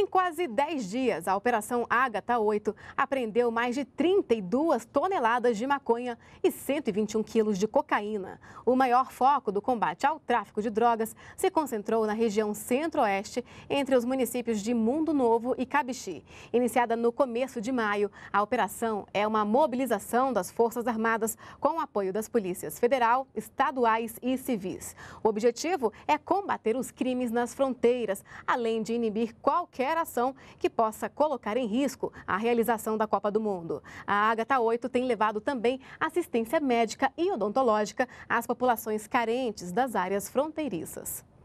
Em quase 10 dias, a Operação Ágata 8 apreendeu mais de 32 toneladas de maconha e 121 quilos de cocaína. O maior foco do combate ao tráfico de drogas se concentrou na região centro-oeste, entre os municípios de Mundo Novo e Cabixi. Iniciada no começo de maio, a operação é uma mobilização das Forças Armadas com o apoio das polícias federal, estaduais e civis. O objetivo é combater os crimes nas fronteiras, além de inibir qualquer ação que possa colocar em risco a realização da Copa do Mundo. A Ágata 8 tem levado também assistência médica e odontológica às populações carentes das áreas fronteiriças.